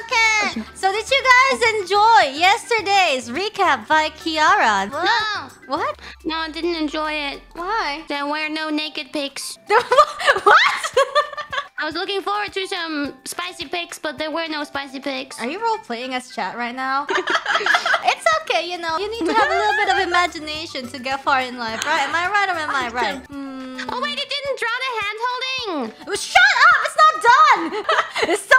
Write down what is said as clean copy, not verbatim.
Okay. So did you guys enjoy yesterday's recap by Kiara? What? No. What? No, I didn't enjoy it. Why? There were no naked pics. What? I was looking forward to some spicy pics, but there were no spicy pics. Are you role-playing as chat right now? It's okay, you know. You need to have a little bit of imagination to get far in life, right? Am I right or am I right? Oh wait, it didn't draw the hand holding! Shut up! It's not done! It's